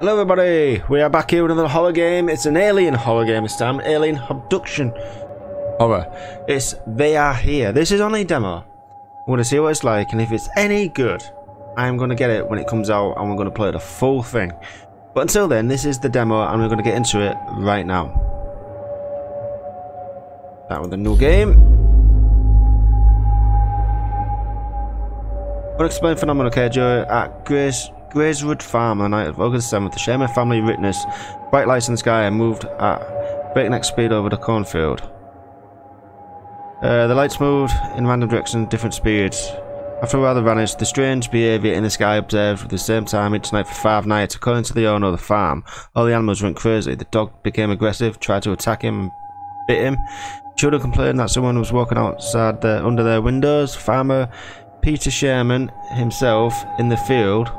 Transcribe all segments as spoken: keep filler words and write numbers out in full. Hello everybody, we are back here with another horror game. It's an alien horror game this time, alien abduction horror. It's They Are Here. This is only a demo. I'm going to see what it's like, and if it's any good, I'm going to get it when it comes out and we're going to play the full thing. But until then, this is the demo and we're going to get into it right now. Start with a new game. Unexplained Phenomenal K J at Grace... Grayswood Farm on the night of August seventh, the Sherman family witnessed bright lights in the sky and moved at breakneck speed over the cornfield. Uh, the lights moved in random directions at different speeds. After a while they vanished, the strange behaviour in the sky observed at the same time each night for five nights. According to the owner of the farm, all the animals went crazy. The dog became aggressive, tried to attack him and bit him. Children complained that someone was walking outside their, under their windows. Farmer Peter Sherman himself in the field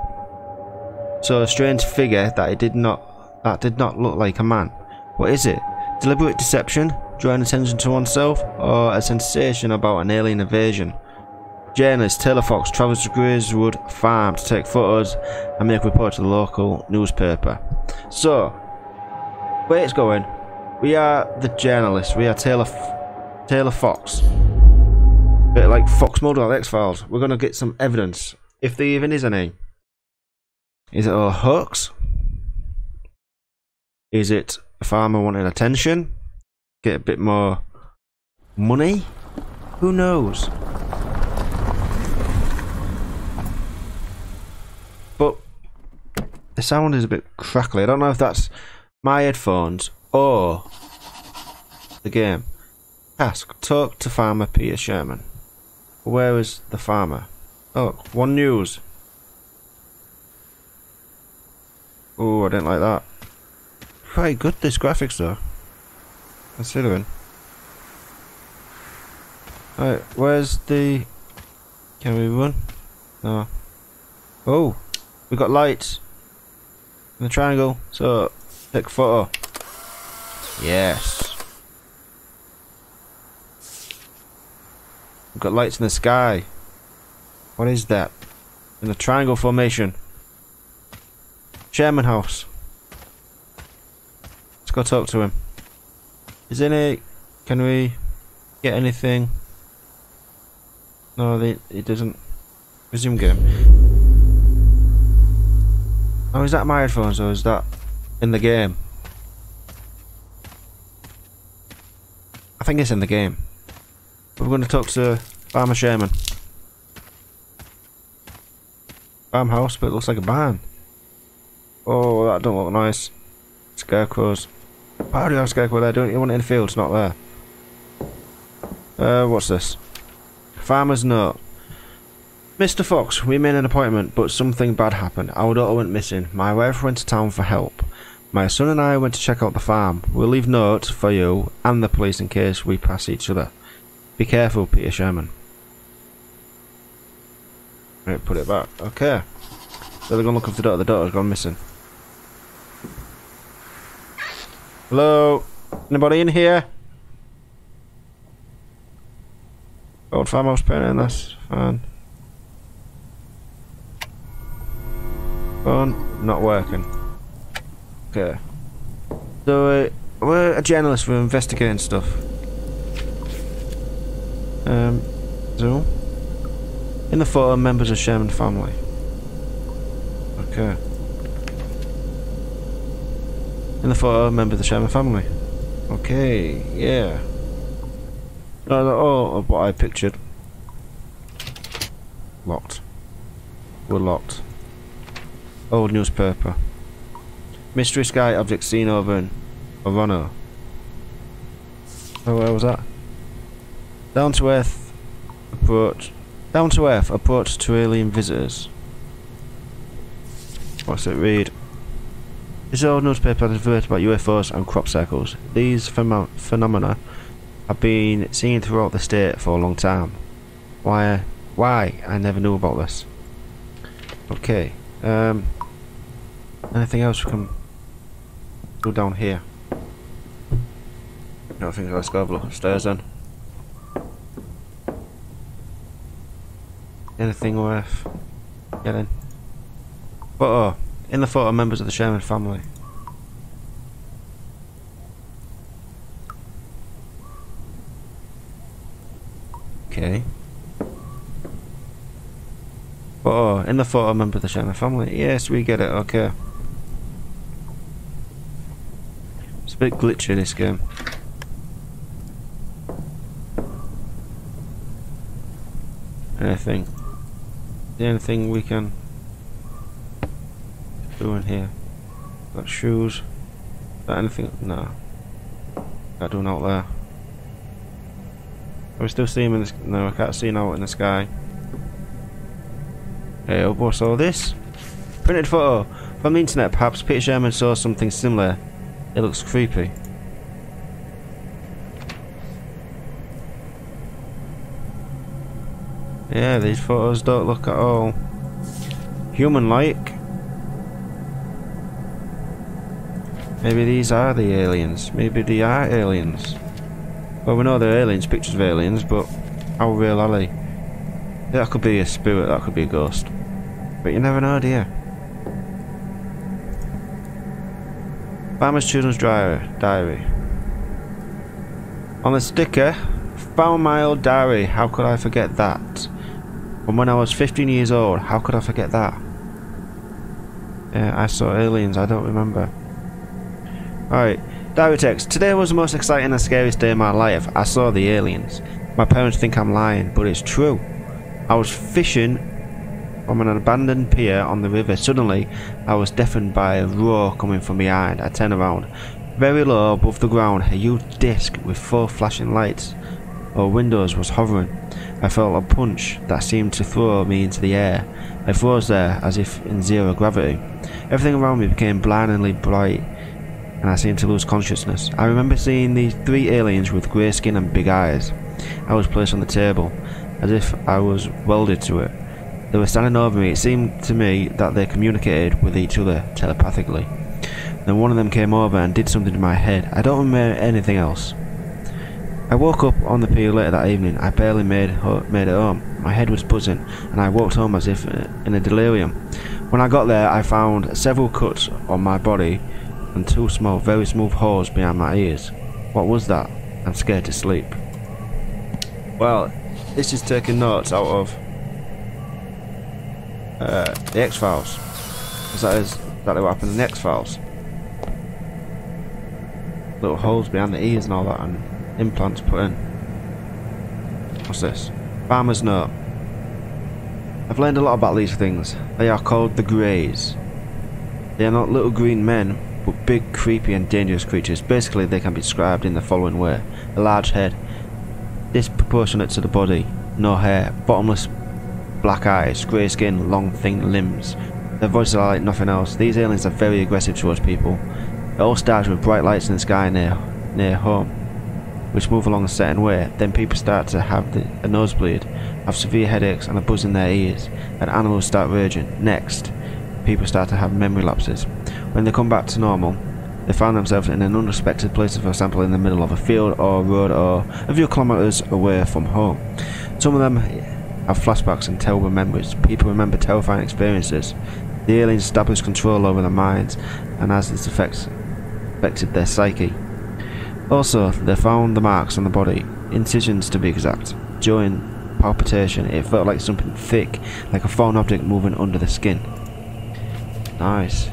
saw a strange figure that it did not that did not look like a man. What is it? Deliberate deception, drawing attention to oneself, or a sensation about an alien invasion? Journalist Taylor Fox travels to Grayswood Farm to take photos and make reports to the local newspaper. So, where it's going, we are the journalist. We are Taylor F Taylor Fox, a bit like Fox Mulder on X-Files. We're gonna get some evidence, if there even is any. Is it a hoax? Is it a farmer wanting attention? Get a bit more money? Who knows? But the sound is a bit crackly. I don't know if that's my headphones or the game. Task: talk to farmer Peter Sherman. Where is the farmer? Oh, One News. Oh, I didn't like that. Quite good, this graphics though. Considering. Alright, where's the... Can we run? No. Oh! We got lights! In the triangle, so... Take photo. Yes! We've got lights in the sky. What is that? In the triangle formation. Sherman house. Let's go talk to him. Is in it? Can we get anything? No, they, it doesn't. Resume game. Oh, is that my headphones or is that in the game? I think it's in the game. We're going to talk to Farmer Sherman. Farmhouse, but it looks like a barn. Oh, that don't look nice. Scarecrows. Why do you have a scarecrow there? Don't you want it in the field? It's not there. Uh, what's this? Farmer's note. Mister Fox, we made an appointment, but something bad happened. Our daughter went missing. My wife went to town for help. My son and I went to check out the farm. We'll leave notes for you and the police in case we pass each other. Be careful, Peter Sherman. Right, put it back. Okay. So they're gonna look up the daughter. The daughter's gone missing. Hello? Anybody in here? Old farmhouse painting, that's fine. Phone, not working. Okay. So, uh, we're a journalist, we're investigating stuff. Um, so. In the photo, members of Sherman family. Okay. In the photo, member of the Sherman family. Okay, yeah. Not at all of what I pictured. Locked. We're locked. Old newspaper. Mystery sky object seen over in Orano. Oh, where was that? Down to earth approach. Down to earth approach to alien visitors. What's it read? This old newspaper has adverted about U F Os and crop circles. These phenom phenomena have been seen throughout the state for a long time. Why? Why? I never knew about this. Okay. Um. Anything else we can go down here? No, I think let's go upstairs then. Anything worth getting? But oh. In the photo, members of the Sherman family. Okay. Oh, in the photo, member of the Sherman family. Yes, we get it. Okay. It's a bit glitchy, this game. Anything. The only thing we can do in here. Got shoes. Got anything? No. Can't do out there. Can we still see him in the sky? No, I can't see him out in the sky. Hey, what's all this? Printed photo. From the internet, perhaps Peter Sherman saw something similar. It looks creepy. Yeah, these photos don't look at all human-like. Maybe these are the aliens. Maybe they are aliens. Well, we know they're aliens, pictures of aliens, but how real are they? That could be a spirit, that could be a ghost. But you never know, do you? Farmer's Children's Diary. On the sticker, found my old diary, how could I forget that? And when I was fifteen years old, how could I forget that? Yeah, I saw aliens, I don't remember. Alright, diary text. Today was the most exciting and scariest day of my life. I saw the aliens. My parents think I'm lying, but it's true. I was fishing from an abandoned pier on the river. Suddenly, I was deafened by a roar coming from behind. I turned around. Very low above the ground, a huge disc with four flashing lights or windows was hovering. I felt a punch that seemed to throw me into the air. I froze there as if in zero gravity. Everything around me became blindingly bright, and I seemed to lose consciousness. I remember seeing these three aliens with grey skin and big eyes. I was placed on the table, as if I was welded to it. They were standing over me. It seemed to me that they communicated with each other telepathically. Then one of them came over and did something to my head. I don't remember anything else. I woke up on the pier later that evening. I barely made, made it home. My head was buzzing, and I walked home as if in a delirium. When I got there, I found several cuts on my body and two small, very smooth holes behind my ears. What was that? I'm scared to sleep. Well, this is taking notes out of uh, the X-Files, because that is exactly what happened in the X-Files. Little holes behind the ears and all that, and implants put in. What's this? Farmer's note. I've learned a lot about these things. They are called the Greys. They are not little green men, but big, creepy and dangerous creatures. Basically, they can be described in the following way. A large head, disproportionate to the body, no hair, bottomless black eyes, grey skin, long thin limbs. Their voices are like nothing else. These aliens are very aggressive towards people. It all starts with bright lights in the sky near, near home, which move along a certain way. Then people start to have the, a nosebleed, have severe headaches and a buzz in their ears, and animals start raging. Next, people start to have memory lapses. When they come back to normal, they find themselves in an unexpected place, for example in the middle of a field or road or a few kilometres away from home. Some of them have flashbacks and terrible memories. People remember terrifying experiences. The aliens establish control over their minds, and as this affects affected their psyche. Also, they found the marks on the body, incisions to be exact. During palpitation, it felt like something thick, like a foreign object moving under the skin. Nice.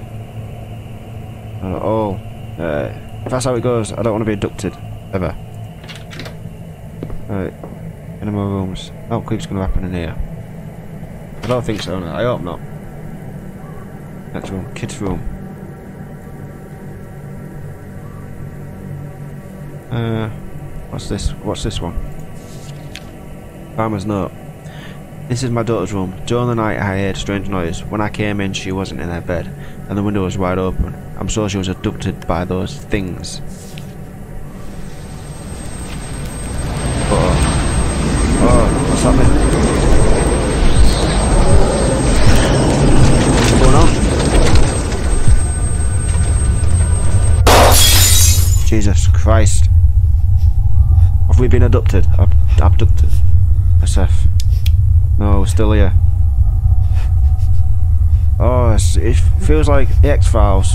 Not at all. Uh, if that's how it goes, I don't want to be abducted. Ever. Alright. Any more rooms? Oh, creep's going to happen in here. I don't think so, no. I hope not. Next room. Kids' room. Uh, what's this? What's this one? Farmer's note. This is my daughter's room. During the night, I heard a strange noise. When I came in, she wasn't in her bed, and the window was wide open. I'm sure she was abducted by those things. Oh, oh, what's happening? What's going on? Jesus Christ! Have we been abducted? Ab abducted? S F. No, we're still here. Oh, it's, it feels like the X-Files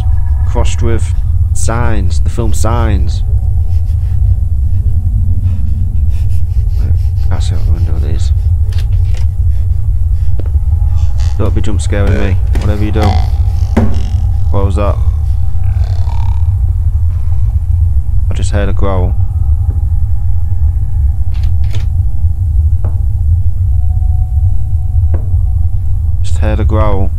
crossed with Signs, the film Signs. I can't see out the window of these. Don't be jump scaring me, whatever you do. What was that? I just heard a growl. Just heard a growl.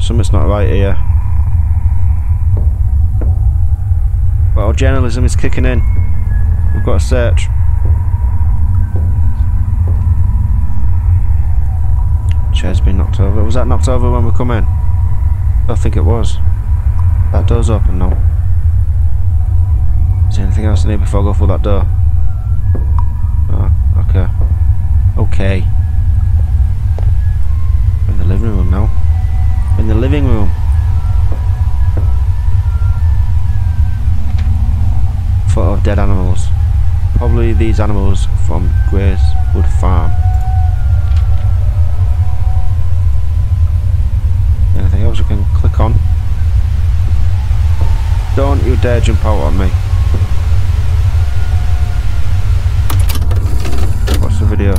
Something's not right here. Well, journalism is kicking in. We've got to search. Chair's been knocked over. Was that knocked over when we come in? I think it was. That door's open now. Is there anything else I need before I go through that door? Oh, okay. Okay. We're in the living room now. In the living room. Photo of dead animals. Probably these animals from Grayswood Farm. Anything else we can click on? Don't you dare jump out on me. Watch the video.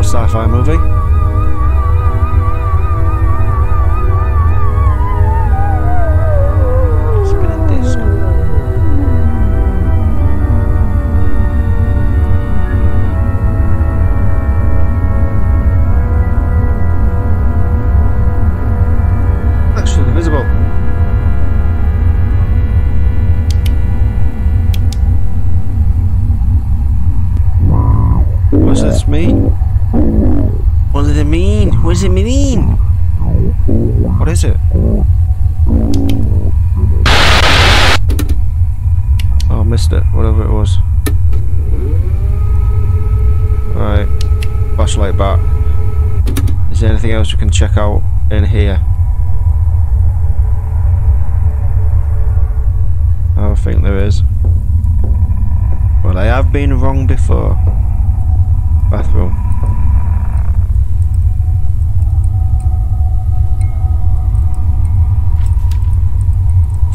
Sci-fi movie. Spinning disc. Actually invisible. What does this mean? What does it mean? What does it mean? What is it? Oh, I missed it, whatever it was. Right, flashlight back. Is there anything else we can check out in here? I think there is. Well, I have been wrong before. Bathroom.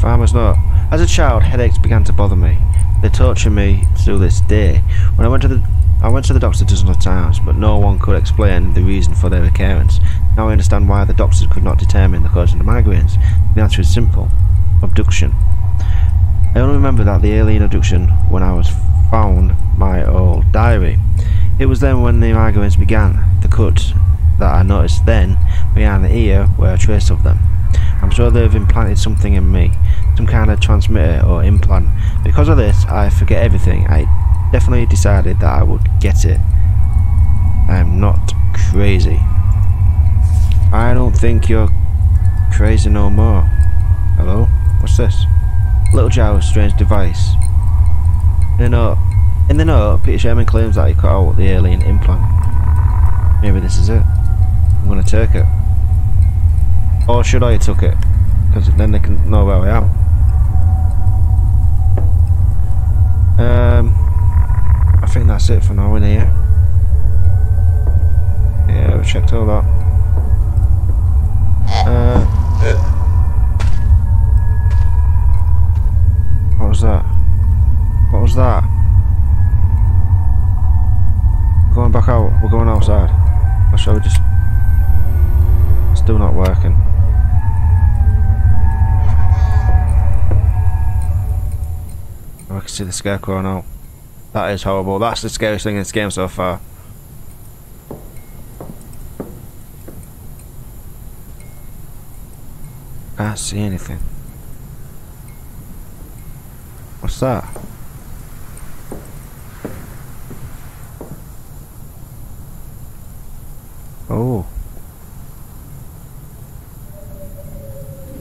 Farmer's note. As a child, headaches began to bother me. They torture me to this day. When I went to the I went to the doctor dozens of times, but no one could explain the reason for their occurrence. Now I understand why the doctors could not determine the cause of the migraines. The answer is simple. Abduction. I only remember that the alien abduction when I was found my old diary. It was then when the migraines began. The cuts that I noticed then behind the ear were a trace of them. I'm sure they have implanted something in me, some kind of transmitter or implant. Because of this, I forget everything. I definitely decided that I would get it. I am not crazy. I don't think you're crazy no more. Hello? What's this? Little jar of strange device. In the note, in the note Peter Sherman claims that he cut out the alien implant. Maybe this is it. I'm gonna take it. Or should I took it? Because then they can know where I am. Um, I think that's it for now in here. Yeah, we've checked all that. Uh, what was that? What was that? We're going back out. We're going outside. Or shall we just? Still not working. I can see the scarecrow now. That is horrible. That's the scariest thing in this game so far. Can't see anything. What's that? Oh.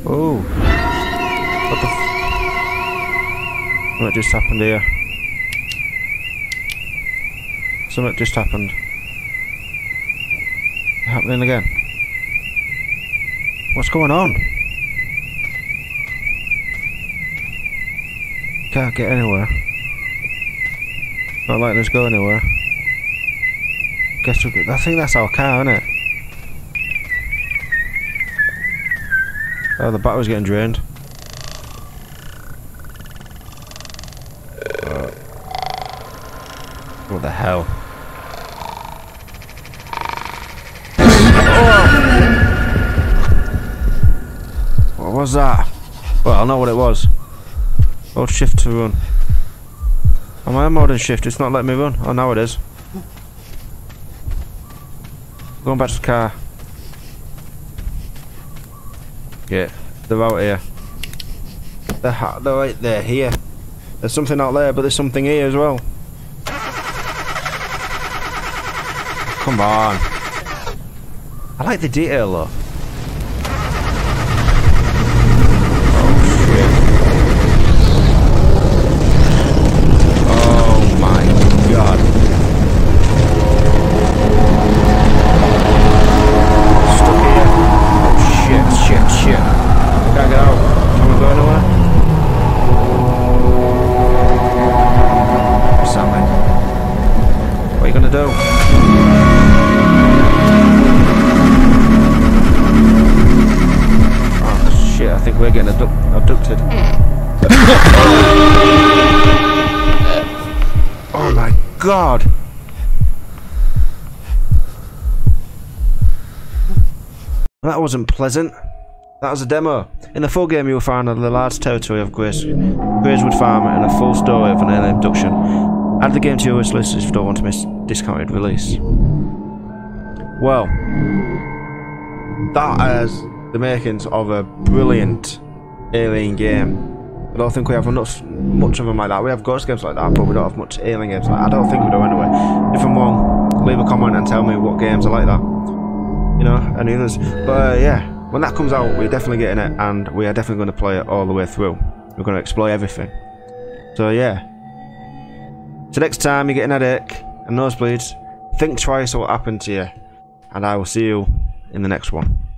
Oh, what the f- Something just happened here. Something just happened. Happening again. What's going on? Can't get anywhere. Not letting us go anywhere. Guess we. I think that's our car, isn't it? Oh, the battery's getting drained. Oh. What the hell? Oh! What was that? Well, I know what it was. Hold shift to run. Am I on more than shift? It's not letting me run. Oh, now it is. Going back to the car. Yeah, they're out here. They're, ha they're right there, here. There's something out there, but there's something here as well. Come on. I like the detail though. God! That wasn't pleasant. That was a demo. In the full game you will find the large territory of Grace, Grayswood Farm and a full story of an alien abduction. Add the game to your wish list if you don't want to miss discounted release. Well, that has the makings of a brilliant alien game. I don't think we have enough, much of them like that. We have ghost games like that, but we don't have much alien games like that. I don't think we do anyway. If I'm wrong, leave a comment and tell me what games are like that. You know, any others. But uh, yeah, when that comes out, we're definitely getting it, and we are definitely going to play it all the way through. We're going to explore everything. So yeah. So next time you're getting headache and nosebleeds, think twice what happened to you, and I will see you in the next one.